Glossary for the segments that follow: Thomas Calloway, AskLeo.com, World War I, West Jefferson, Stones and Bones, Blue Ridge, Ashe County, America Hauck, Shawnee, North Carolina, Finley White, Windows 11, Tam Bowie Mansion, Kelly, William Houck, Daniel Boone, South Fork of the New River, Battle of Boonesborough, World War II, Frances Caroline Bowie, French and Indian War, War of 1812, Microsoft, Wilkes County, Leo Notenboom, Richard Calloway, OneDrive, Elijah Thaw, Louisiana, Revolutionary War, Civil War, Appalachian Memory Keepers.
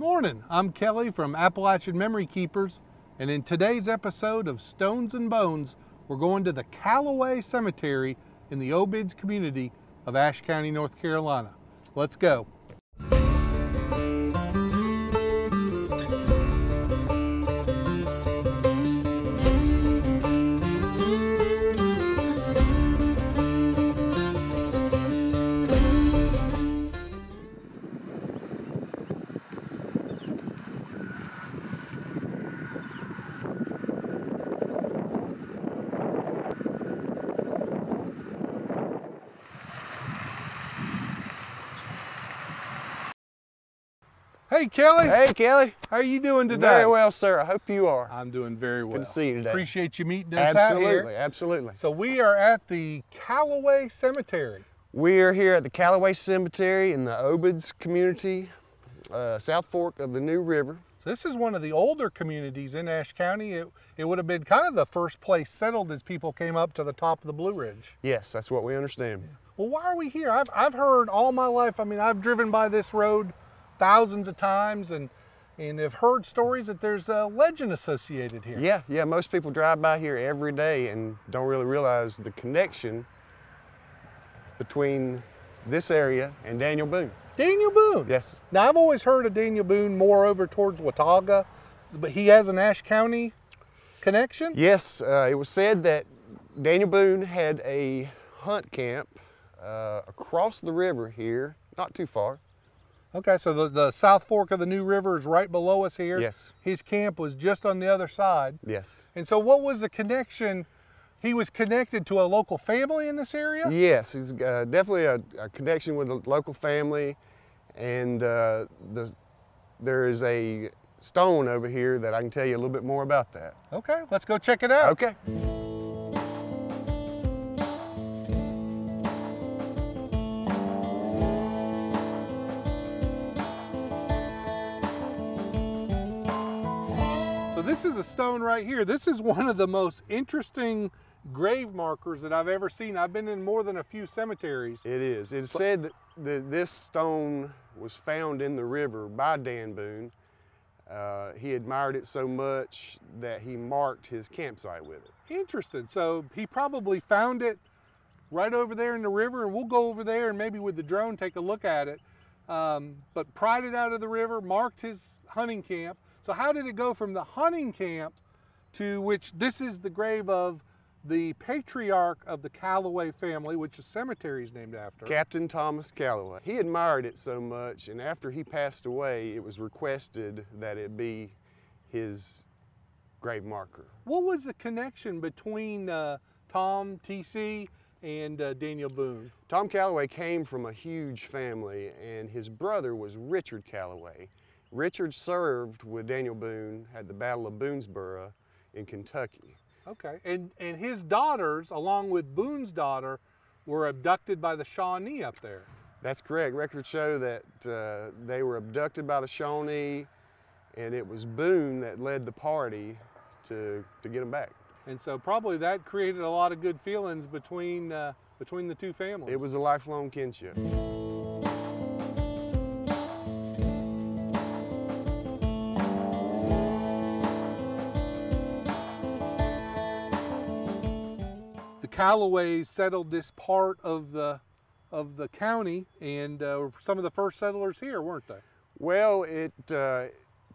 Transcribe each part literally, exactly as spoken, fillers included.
morning. I'm Kelly from Appalachian Memory Keepers, and in today's episode of Stones and Bones, we're going to the Calloway Cemetery in the Obids community of Ashe County, North Carolina. Let's go. Hey, Kelly. Hey, Kelly. How are you doing today? Very well, sir. I hope you are. I'm doing very well. Good to see you today. Appreciate you meeting us absolutely, out here. Absolutely, absolutely. So we are at the Calloway Cemetery. We are here at the Calloway Cemetery in the Obids community, uh, South Fork of the New River. So this is one of the older communities in Ashe County. It, it would have been kind of the first place settled as people came up to the top of the Blue Ridge. Yes, that's what we understand. Well, why are we here? I've, I've heard all my life, I mean, I've driven by this road thousands of times and and have heard stories that there's a legend associated here. Yeah, yeah, most people drive by here every day and don't really realize the connection between this area and Daniel Boone. Daniel Boone? Yes. Now, I've always heard of Daniel Boone more over towards Watauga, but he has an Ashe County connection? Yes, uh, it was said that Daniel Boone had a hunt camp uh, across the river here, not too far. Okay, so the, the South Fork of the New River is right below us here. Yes. His camp was just on the other side. Yes. And so what was the connection? He was connected to a local family in this area? Yes, he's uh, definitely a, a connection with a local family. And uh, the, there is a stone over here that I can tell you a little bit more about that. Okay, let's go check it out. Okay. This is a stone right here. This is one of the most interesting grave markers that I've ever seen. I've been in more than a few cemeteries. It is. It's said that the, this stone was found in the river by Dan Boone. Uh, he admired it so much that he marked his campsite with it. Interesting. So he probably found it right over there in the river, and we'll go over there and maybe with the drone take a look at it. Um, but pried it out of the river, marked his hunting camp. So how did it go from the hunting camp to which this is the grave of the patriarch of the Calloway family, which the cemetery is named after? Captain Thomas Calloway. He admired it so much, and after he passed away, it was requested that it be his grave marker. What was the connection between uh, Tom T C and uh, Daniel Boone? Tom Calloway came from a huge family, and his brother was Richard Calloway. Richard served with Daniel Boone at the Battle of Boonesborough in Kentucky. Okay, and, and his daughters, along with Boone's daughter, were abducted by the Shawnee up there. That's correct. Records show that uh, they were abducted by the Shawnee, and it was Boone that led the party to, to get them back. And so probably that created a lot of good feelings between, uh, between the two families. It was a lifelong kinship. Calloways settled this part of the of the county, and uh, some of the first settlers here, weren't they? Well, it uh,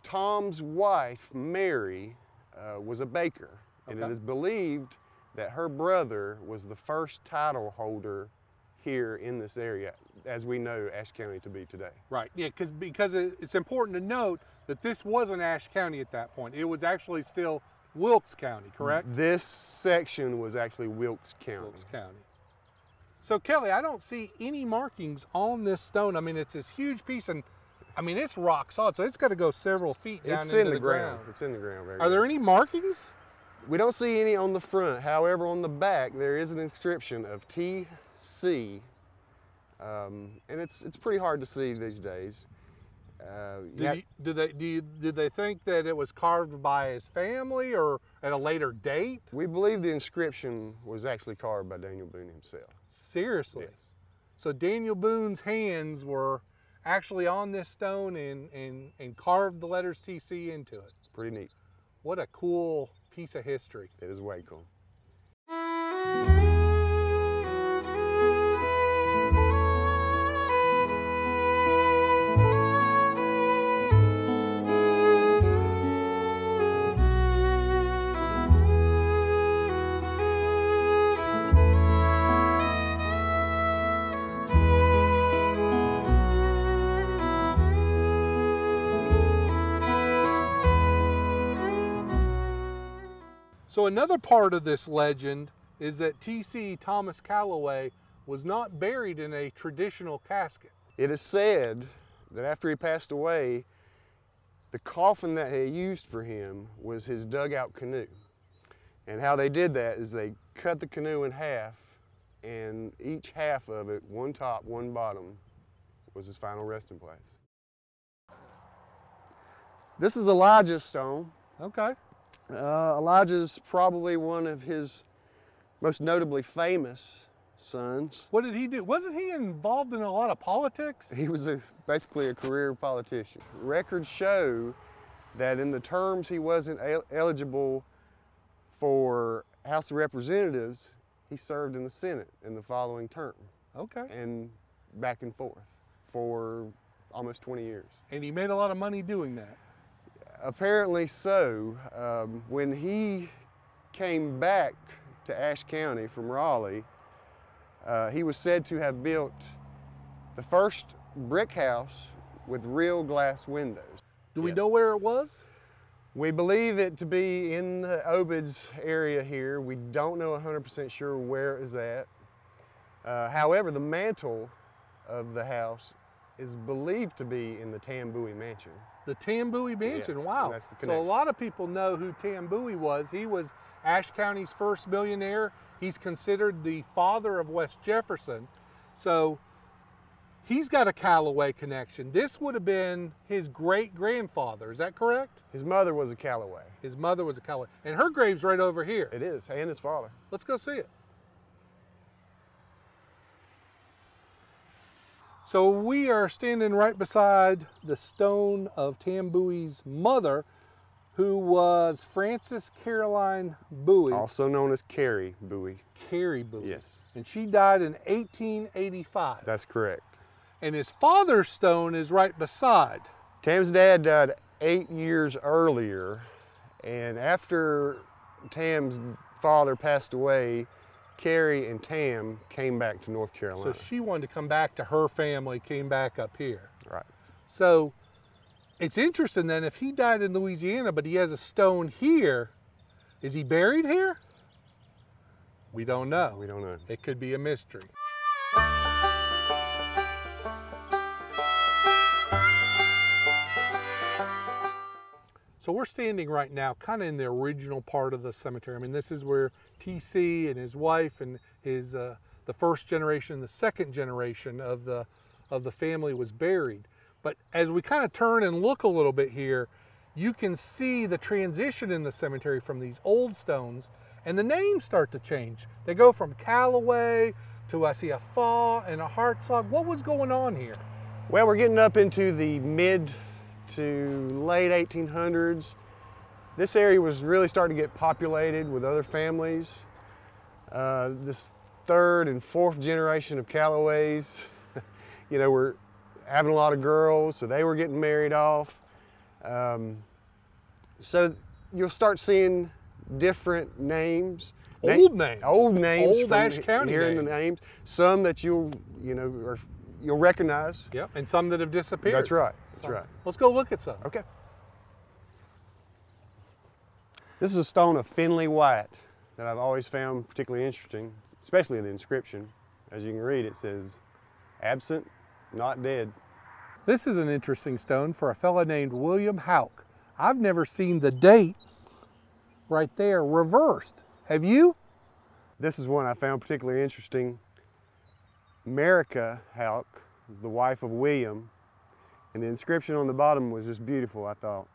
Tom's wife Mary uh, was a baker, okay. And it is believed that her brother was the first title holder here in this area, as we know Ashe County to be today. Right. Yeah, because because it's important to note that this wasn't Ashe County at that point. It was actually still Wilkes County, correct? This section was actually Wilkes County. Wilkes County. So Kelly, I don't see any markings on this stone. I mean, it's this huge piece, and I mean, it's rock solid, so it's got to go several feet down it's into in the, the ground. ground. It's in the ground. Very Are good. there any markings? We don't see any on the front. However, on the back, there is an inscription of T C, um, and it's it's pretty hard to see these days. Uh, do, you, do they do you, do they think that it was carved by his family or at a later date? We believe the inscription was actually carved by Daniel Boone himself. Seriously? Yes. So Daniel Boone's hands were actually on this stone and, and, and carved the letters T C into it. Pretty neat. What a cool piece of history. It is way cool. So another part of this legend is that T C Thomas Calloway was not buried in a traditional casket. It is said that after he passed away, the coffin that they used for him was his dugout canoe. And how they did that is they cut the canoe in half, and each half of it, one top, one bottom, was his final resting place. This is Elijah's stone. Okay. Uh, Elijah's probably one of his most notably famous sons. What did he do? Wasn't he involved in a lot of politics? He was a, basically a career politician. Records show that in the terms he wasn't el eligible for House of Representatives, he served in the Senate in the following term. Okay. And back and forth for almost twenty years. And he made a lot of money doing that. Apparently so. Um, when he came back to Ashe County from Raleigh, uh, he was said to have built the first brick house with real glass windows. Do we know where it was? We believe it to be in the Obids area here. We don't know one hundred percent sure where it is at. Uh, however, the mantle of the house is believed to be in the Tam Bowie Mansion. The Tam Bowie Mansion, yes, wow. That's the connection. So a lot of people know who Tam Bowie was. He was Ashe County's first billionaire. He's considered the father of West Jefferson. So he's got a Calloway connection. This would have been his great-grandfather, is that correct? His mother was a Calloway. His mother was a Calloway. And her grave's right over here. It is, and his father. Let's go see it. So we are standing right beside the stone of Tam Bowie's mother, who was Frances Caroline Bowie. Also known as Carrie Bowie. Carrie Bowie. Yes. And she died in eighteen eighty-five. That's correct. And his father's stone is right beside. Tam's dad died eight years earlier, and after Tam's father passed away, Carrie and Tam came back to North Carolina. So she wanted to come back to her family, came back up here. Right. So it's interesting then, if he died in Louisiana, but he has a stone here, is he buried here? We don't know. We don't know. It could be a mystery. So we're standing right now kind of in the original part of the cemetery. I mean, this is where T C and his wife and his uh, the first generation, the second generation of the, of the family was buried. But as we kind of turn and look a little bit here, you can see the transition in the cemetery from these old stones, and the names start to change. They go from Calloway to, I see a Faw and a Hartsock. What was going on here? Well, we're getting up into the mid to late eighteen hundreds. This area was really starting to get populated with other families. Uh, this third and fourth generation of Calloways, you know, were having a lot of girls, so they were getting married off. Um, so you'll start seeing different names. Old Na names. Old names. Old Ashe County hearing names. the names. Some that you'll, you know, are you'll recognize. Yep, and some that have disappeared. That's right, that's so, right. Let's go look at some. Okay. This is a stone of Finley White that I've always found particularly interesting, especially the inscription. As you can read, it says, absent, not dead. This is an interesting stone for a fellow named William Houck. I've never seen the date right there reversed. Have you? This is one I found particularly interesting. America Hauck was the wife of William, and the inscription on the bottom was just beautiful, I thought.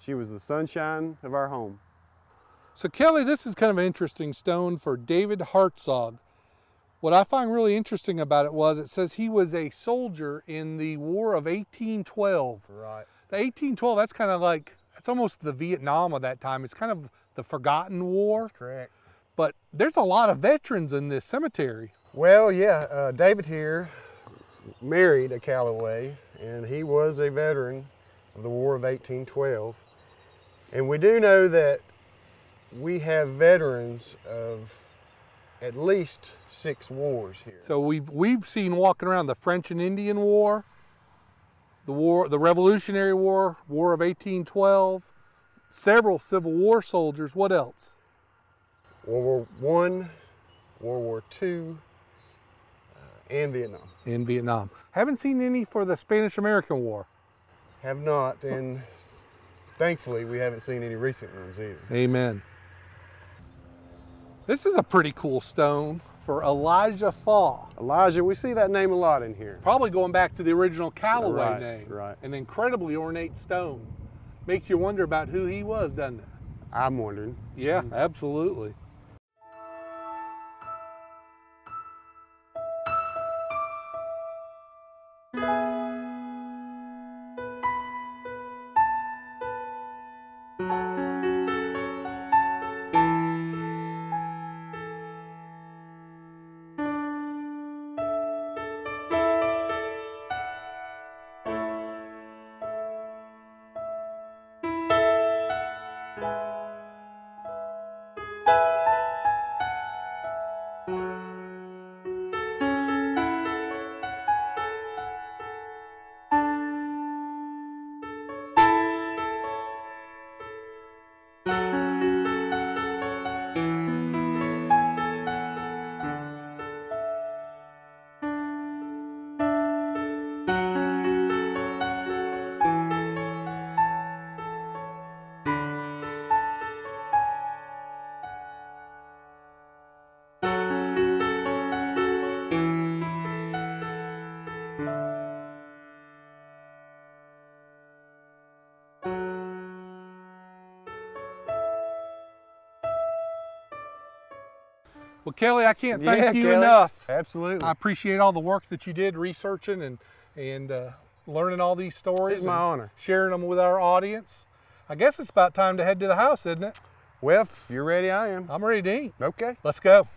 She was the sunshine of our home. So Kelly, this is kind of an interesting stone for David Hartsock. What I find really interesting about it was it says he was a soldier in the War of eighteen twelve. Right. The eighteen twelve, that's kind of like, it's almost the Vietnam of that time. It's kind of the forgotten war. That's correct. But there's a lot of veterans in this cemetery. Well, yeah, uh, David here married a Calloway, and he was a veteran of the War of eighteen twelve. And we do know that we have veterans of at least six wars here. So we've we've seen walking around the French and Indian War, the war, the Revolutionary War, War of eighteen twelve, several Civil War soldiers. What else? World War One, World War Two, uh, and Vietnam. In Vietnam, haven't seen any for the Spanish-American War. Have not, and thankfully we haven't seen any recent ones either. Amen. This is a pretty cool stone for Elijah Thaw. Elijah, we see that name a lot in here. Probably going back to the original Calloway right, name. Right. An incredibly ornate stone. Makes you wonder about who he was, doesn't it? I'm wondering. Yeah, absolutely. Well, Kelly, I can't thank yeah, you Kelly. enough. Absolutely. I appreciate all the work that you did researching and, and uh, learning all these stories. It's my honor. Sharing them with our audience. I guess it's about time to head to the house, isn't it? Well, if you're ready, I am. I'm ready to eat. Okay. Let's go.